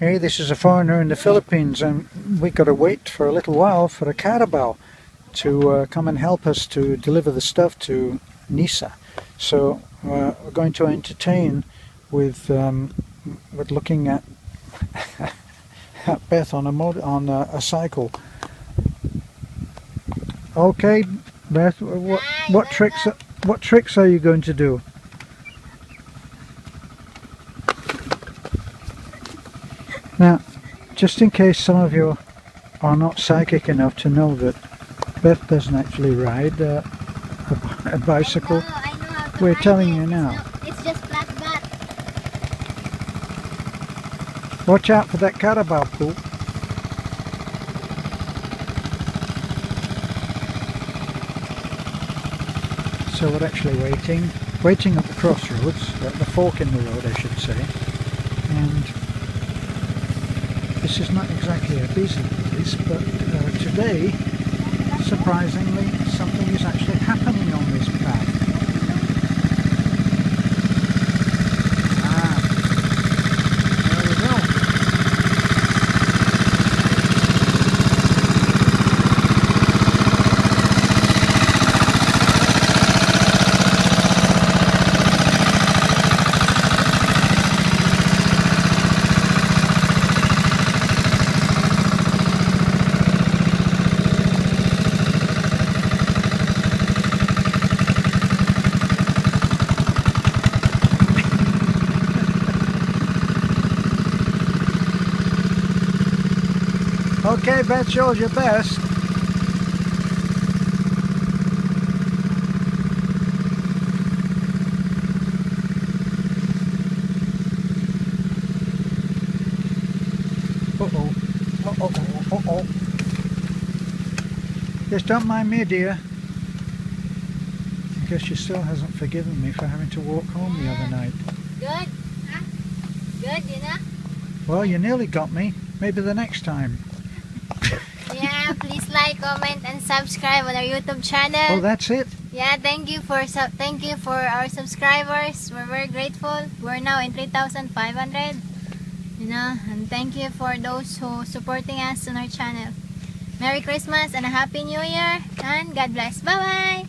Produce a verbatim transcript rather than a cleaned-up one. Hey, this is a foreigner in the Philippines, and we got to wait for a little while for a carabao to uh, come and help us to deliver the stuff to Nisa. So uh, we're going to entertain with um, with looking at, at Beth on a mod on a, a cycle. Okay, Beth, what what tricks what tricks are you going to do? Now, just in case some of you are not psychic enough to know that Beth doesn't actually ride uh, a, a bicycle, I know, I know we're telling you now. It's just flat back. Watch out for that carabao pool. So we're actually waiting, waiting at the crossroads, at the fork in the road I should say, and this is not exactly a busy place, but uh, today, surprisingly, something is actually happening on this path. Ah, there we go. Okay, Beth shows your best. Uh-oh, uh-oh, uh-oh. Just don't mind me, dear. I guess she still hasn't forgiven me for having to walk home the other night. Good, huh? Good, you know? Well, you nearly got me. Maybe the next time. Yeah, please like, comment, and subscribe on our YouTube channel. Oh, that's it. Yeah, thank you for sub thank you for our subscribers. We're very grateful. We're now in three thousand five hundred. You know, and thank you for those who supporting us on our channel. Merry Christmas and a Happy New Year, and God bless. Bye bye.